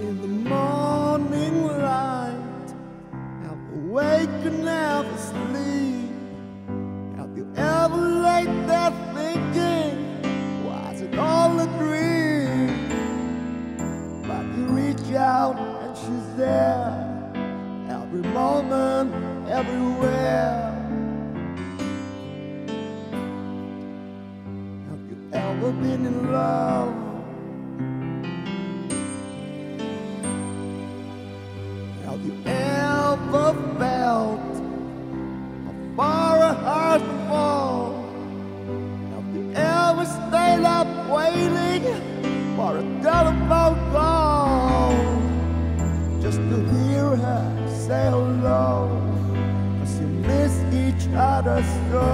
in the morning light. Half awake and half asleep. Have you ever laid there thinking, was it all a dream? But you reach out and she's there, every moment, everywhere. Have you ever been in love? Have you ever felt a far hard fall? Have you ever stayed up waiting for a telephone call, just to hear her say hello, 'cause you miss each other so?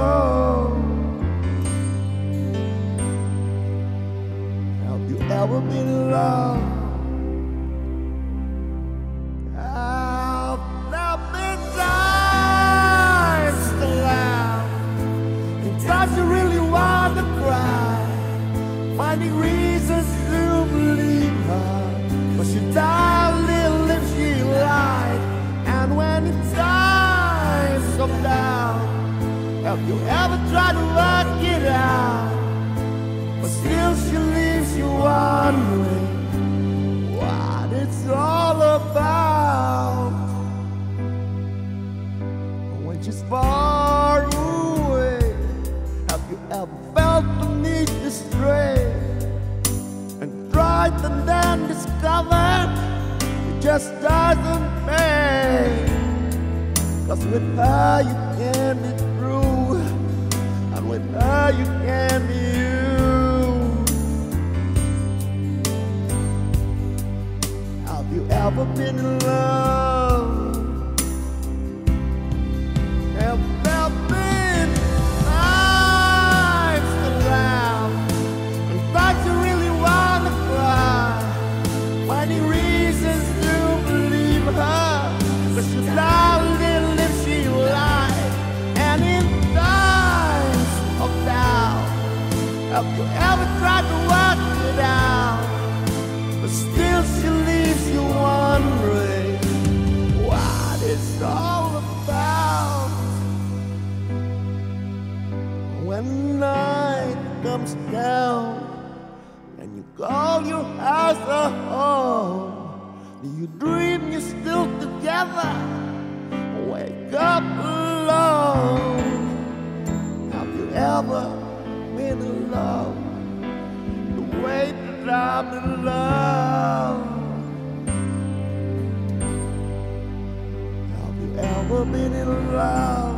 Have you ever been in love? You really want to cry, finding reasons to believe her, but she died, lives, she lied. And when it dies, come down. Have you ever tried to work it out, but still she leaves you wondering what it's all about? And when she's far away, ever felt the need to stray and tried and then discovered it just doesn't pay? 'Cause with her you can be true, and with her you can be you. Have you ever been in love? Have there been? Have you ever tried to work it out, but still she leaves you wondering what it's all about? When night comes down and you call your house a home, do you dream you're still together or wake up alone? Have you ever been in love the way that I'm in love? Have you ever been in love?